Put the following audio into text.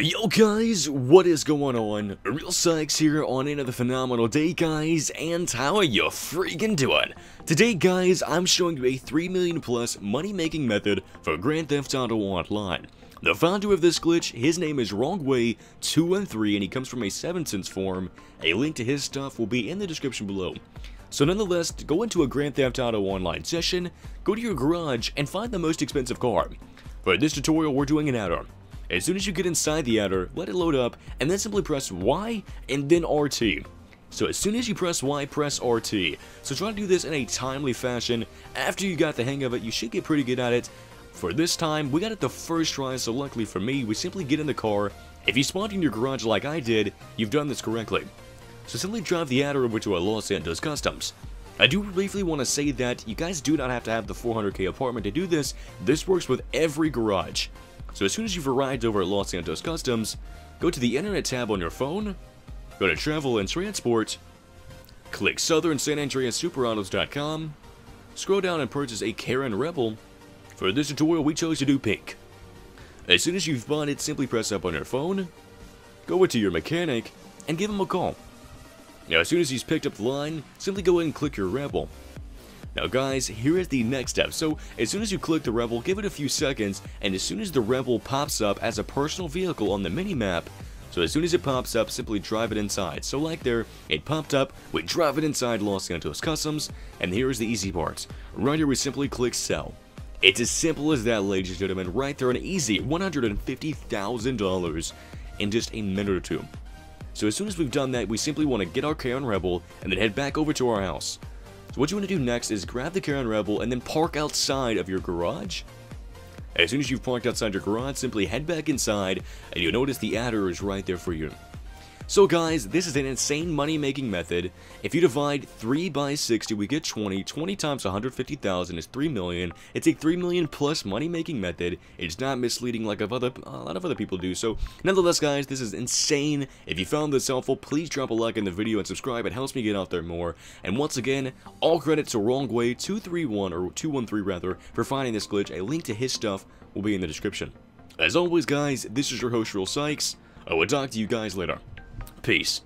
Yo guys, what is going on? Real Sykes here on another phenomenal day, guys, and how are you freaking doing? Today, guys, I'm showing you a 3 million plus money-making method for Grand Theft Auto Online. The founder of this glitch, his name is Wrongway213, and he comes from a 7sense forum. A link to his stuff will be in the description below. So nonetheless, go into a Grand Theft Auto Online session, go to your garage, and find the most expensive car. For this tutorial, we're doing an Adder. As soon as you get inside the Adder, let it load up, and then simply press Y and then RT. So as soon as you press Y, press RT. So try to do this in a timely fashion. After you got the hang of it, you should get pretty good at it. For this time, we got it the first try, so luckily for me, we simply get in the car. If you spawned in your garage like I did, you've done this correctly. So simply drive the Adder over to a Los Santos Customs. I do briefly want to say that you guys do not have to have the 400k apartment to do this. This works with every garage. So as soon as you've arrived over at Los Santos Customs, go to the Internet tab on your phone, go to Travel and Transport, click Southern San Andreas Super Autos.com, scroll down and purchase a Karin Rebel. For this tutorial, we chose to do pink. As soon as you've bought it, simply press up on your phone, go into your mechanic, and give him a call. Now, as soon as he's picked up the line, simply go ahead and click your Rebel. Now guys, here is the next step. So as soon as you click the Rebel, give it a few seconds, and as soon as the Rebel pops up as a personal vehicle on the mini-map, so as soon as it pops up, simply drive it inside. So like there, it popped up, we drive it inside Los Santos Customs, and here is the easy part. Right here we simply click sell. It's as simple as that, ladies and gentlemen, right there, an easy $150,000 in just a minute or two. So as soon as we've done that, we simply want to get our Karin Rebel and then head back over to our house. So what you want to do next is grab the Karin Rebel and then park outside of your garage. As soon as you've parked outside your garage, simply head back inside, and you'll notice the Adder is right there for you. So guys, this is an insane money-making method. If you divide 3 by 60, we get 20. 20 times 150,000 is 3 million. It's a 3 million plus money-making method. It's not misleading like a lot of other people do. So nonetheless, guys, this is insane. If you found this helpful, please drop a like in the video and subscribe. It helps me get out there more. And once again, all credit to Wrongway213 or 213 rather for finding this glitch. A link to his stuff will be in the description. As always, guys, this is your host Real Sykes. I will talk to you guys later. Peace.